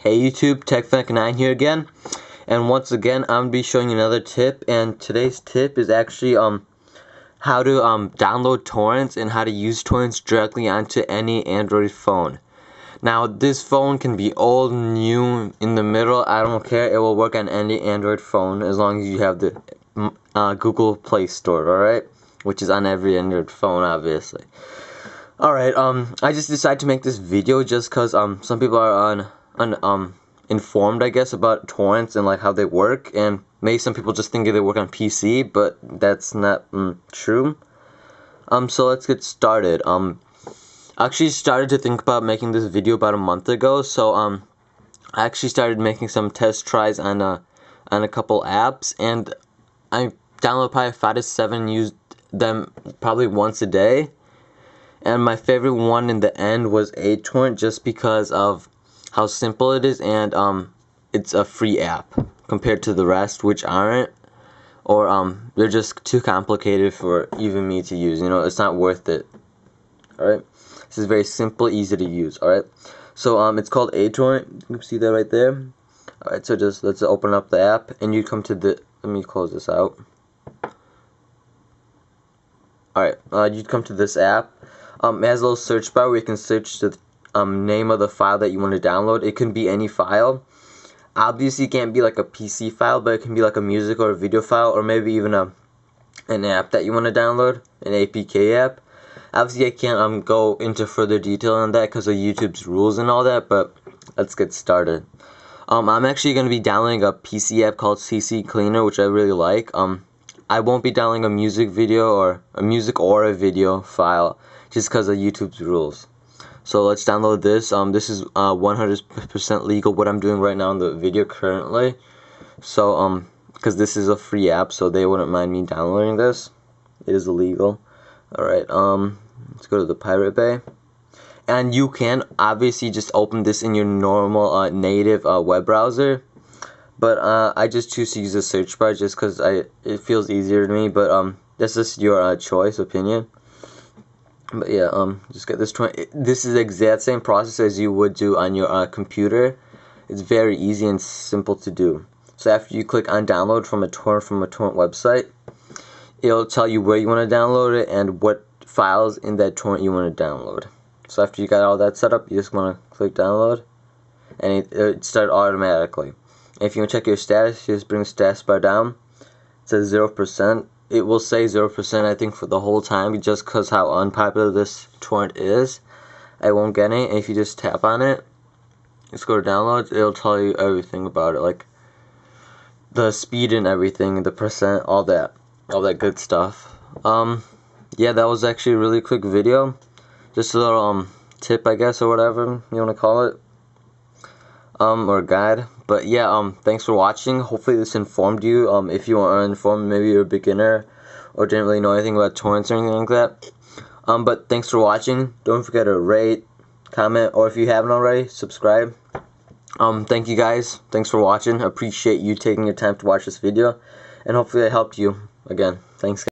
Hey YouTube, TechFanatic9 here again, and once again I'm gonna be showing you another tip. And today's tip is actually how to download torrents and how to use torrents directly onto any Android phone. Now this phone can be old, new, in the middle, I don't care. It will work on any Android phone as long as you have the Google Play Store, alright, which is on every Android phone obviously. Alright, I just decided to make this video just cause some people are uninformed, I guess, about torrents and like how they work, and maybe some people just think they work on PC, but that's not true. So let's get started. I actually started to think about making this video about a month ago, so I actually started making some test tries on a couple apps, and I downloaded probably 5 to 7, used them probably once a day. And my favorite one in the end was aTorrent, just because of how simple it is, and it's a free app compared to the rest, which aren't, or they're just too complicated for even me to use. You know, it's not worth it. Alright, this is very simple, easy to use. Alright, so it's called aTorrent. You can see that right there. Alright, so just let's open up the app, and you come to the. Let me close this out. Alright, you'd come to this app. It has a little search bar where you can search the name of the file that you want to download. It can be any file. Obviously, it can't be like a PC file, but it can be like a music or a video file, or maybe even an app that you want to download, an APK app. Obviously, I can't go into further detail on that because of YouTube's rules and all that, but let's get started. I'm actually going to be downloading a PC app called CC Cleaner, which I really like. I won't be downloading a music video or a video file, just because of YouTube's rules. So let's download this. This is 100% legal, what I'm doing right now in the video currently. So because this is a free app, so they wouldn't mind me downloading this. It is illegal. All right. Let's go to the Pirate Bay, and you can obviously just open this in your normal native web browser. But I just choose to use the search bar just because it feels easier to me. But that's just your choice, opinion. But yeah, just get this torrent. This is the exact same process as you would do on your computer. It's very easy and simple to do. So after you click on download from a torrent website, it'll tell you where you want to download it and what files in that torrent you want to download. So after you got all that set up, you just want to click download, and it starts automatically. If you want to check your status, you just bring the status bar down. It says 0%. It will say 0%, I think, for the whole time, just because how unpopular this torrent is. I won't get it. And if you just tap on it, just go to downloads, it'll tell you everything about it, like the speed and everything, the percent, all that good stuff. Yeah, that was actually a really quick video. Just a little tip, I guess, or whatever you want to call it. Or guide. But yeah, thanks for watching. Hopefully this informed you. If you are uninformed, maybe you're a beginner or didn't really know anything about torrents or anything like that. But thanks for watching. Don't forget to rate, comment, or if you haven't already, subscribe. Thank you guys. Thanks for watching. I appreciate you taking your time to watch this video, and hopefully I helped you. Again, thanks guys.